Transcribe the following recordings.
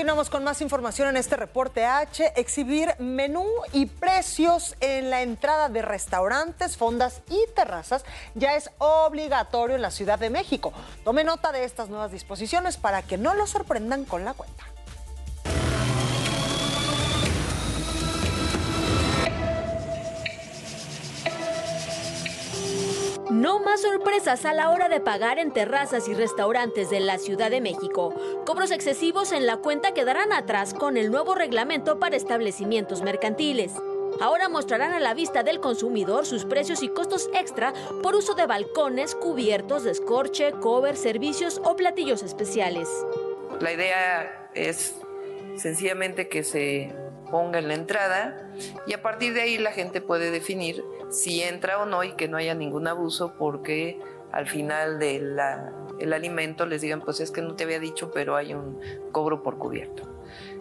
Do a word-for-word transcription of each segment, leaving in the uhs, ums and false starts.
Continuamos con más información en este reporte H. Exhibir menú y precios en la entrada de restaurantes, fondas y terrazas ya es obligatorio en la Ciudad de México. Tome nota de estas nuevas disposiciones para que no lo sorprendan con la cuenta. No más sorpresas a la hora de pagar en terrazas y restaurantes de la Ciudad de México. Cobros excesivos en la cuenta quedarán atrás con el nuevo reglamento para establecimientos mercantiles. Ahora mostrarán a la vista del consumidor sus precios y costos extra por uso de balcones, cubiertos, descorche, cover, servicios o platillos especiales. La idea es sencillamente que se ponga en la entrada y a partir de ahí la gente puede definir si entra o no y que no haya ningún abuso, porque al final del de alimento les digan, pues es que no te había dicho, pero hay un cobro por cubierto.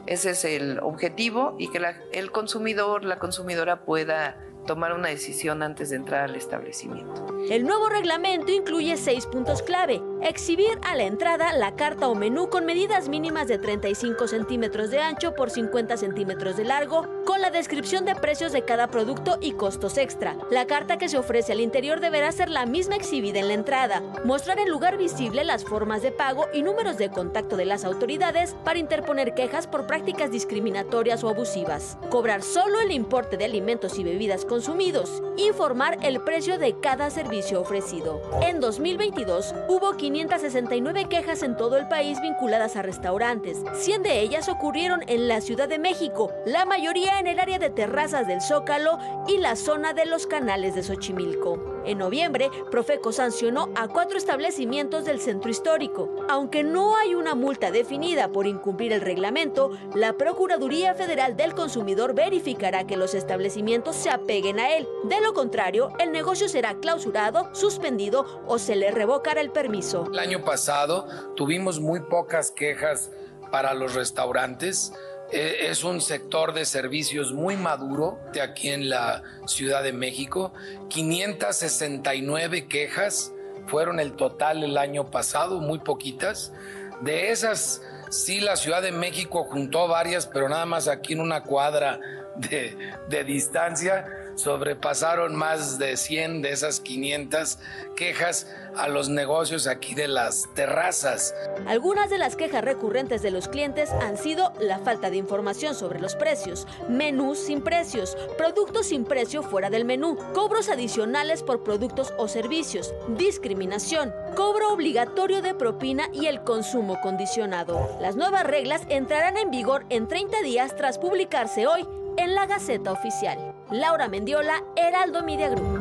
Ese es el objetivo, y que la, el consumidor, la consumidora pueda tomar una decisión antes de entrar al establecimiento. El nuevo reglamento incluye seis puntos clave. Exhibir a la entrada la carta o menú con medidas mínimas de treinta y cinco centímetros de ancho por cincuenta centímetros de largo, con la descripción de precios de cada producto y costos extra. La carta que se ofrece al interior deberá ser la misma exhibida en la entrada. Mostrar en lugar visible las formas de pago y números de contacto de las autoridades para interponer quejas por prácticas discriminatorias o abusivas. Cobrar solo el importe de alimentos y bebidas con consumidos, informar el precio de cada servicio ofrecido. En dos mil veintidós hubo quinientas sesenta y nueve quejas en todo el país vinculadas a restaurantes. cien de ellas ocurrieron en la Ciudad de México, la mayoría en el área de terrazas del Zócalo y la zona de los canales de Xochimilco. En noviembre, Profeco sancionó a cuatro establecimientos del centro histórico. Aunque no hay una multa definida por incumplir el reglamento, la Procuraduría Federal del Consumidor verificará que los establecimientos se apeguen a él. De lo contrario, el negocio será clausurado, suspendido o se le revocará el permiso. El año pasado tuvimos muy pocas quejas para los restaurantes. Eh, es un sector de servicios muy maduro de aquí en la Ciudad de México. quinientas sesenta y nueve quejas fueron el total el año pasado, muy poquitas. De esas, sí, la Ciudad de México juntó varias, pero nada más aquí en una cuadra de, de distancia sobrepasaron más de cien de esas quinientas quejas a los negocios aquí de las terrazas. Algunas de las quejas recurrentes de los clientes han sido la falta de información sobre los precios, menús sin precios, productos sin precio fuera del menú, cobros adicionales por productos o servicios, discriminación, cobro obligatorio de propina y el consumo condicionado. Las nuevas reglas entrarán en vigor en treinta días tras publicarse hoy en la Gaceta Oficial. Laura Mendiola, Heraldo Media Group.